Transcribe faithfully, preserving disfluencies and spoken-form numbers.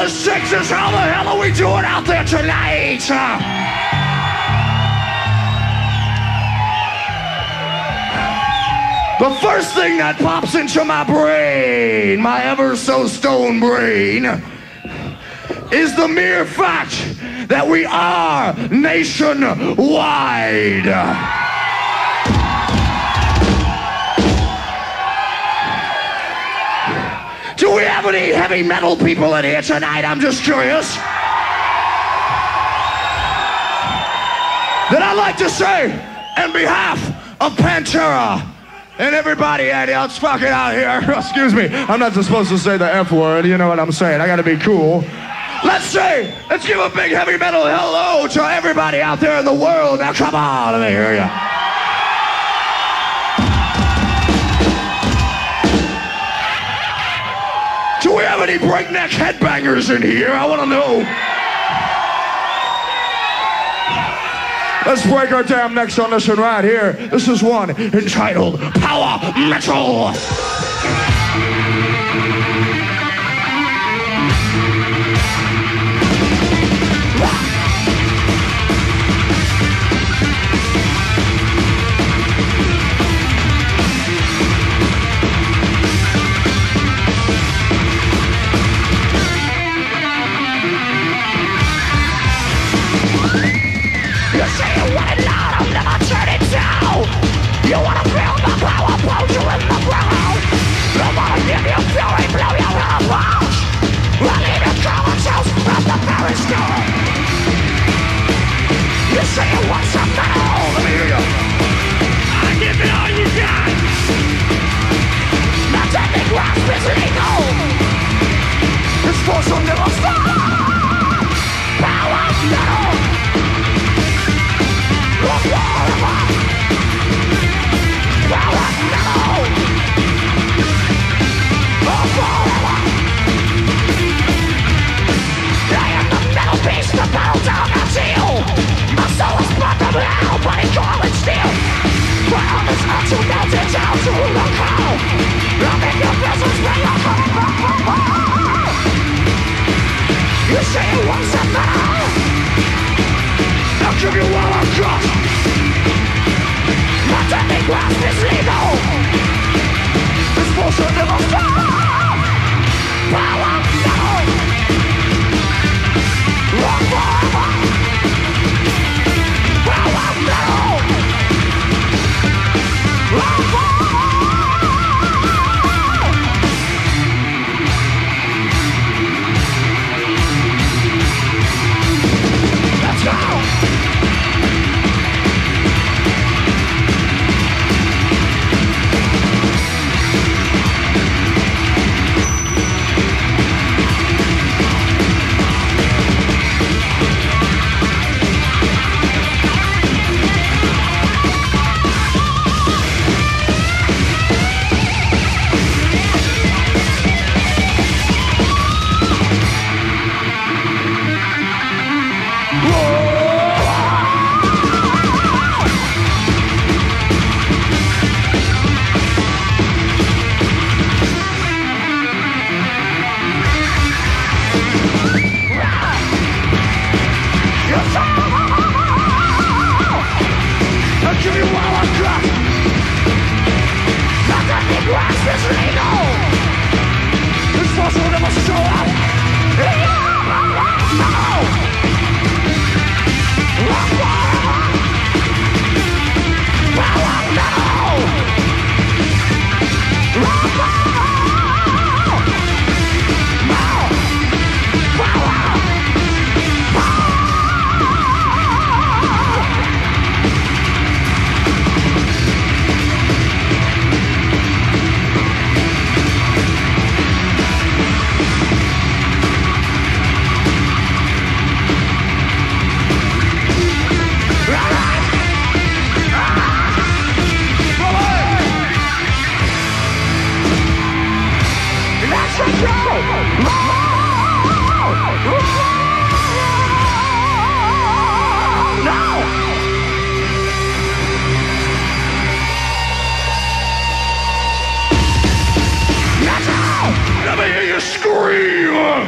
Killer Sixes, how the hell are we doing out there tonight? The first thing that pops into my brain, my ever so stone brain, is the mere fact that we are nationwide. Do we have any heavy metal people in here tonight? I'm just curious. Then I'd like to say, on behalf of Pantera and everybody else fucking out here, excuse me, I'm not supposed to say the F word, you know what I'm saying, I gotta be cool. Let's say, let's give a big heavy metal hello to everybody out there in the world. Now come on, let me hear you. Do we have any breakneck headbangers in here? I want to know. Let's break our damn necks on this one right here. This is one entitled Power Metal. You wanna feel the power, pound you in the ground. You wanna give your fury, blow your heart out. I'll leave your cowards out at the parish door. You say you want some metal, let me hear you. I give it all you got. Now take the grasp, it's legal. This force will never stop. Power metal. Look forever. Power metal. Oh, forever. I am the metal beast, the battle down at you. My soul is blood and metal, body coil and steel. My arm is hot to melt it down to the cow. I'm in your business, where you're coming from. You say you want some metal? I'll give you all I've got. But that they grasp is legal. This force will never stop. Power metal. Rock forever. Power metal. Rock forever. Scream!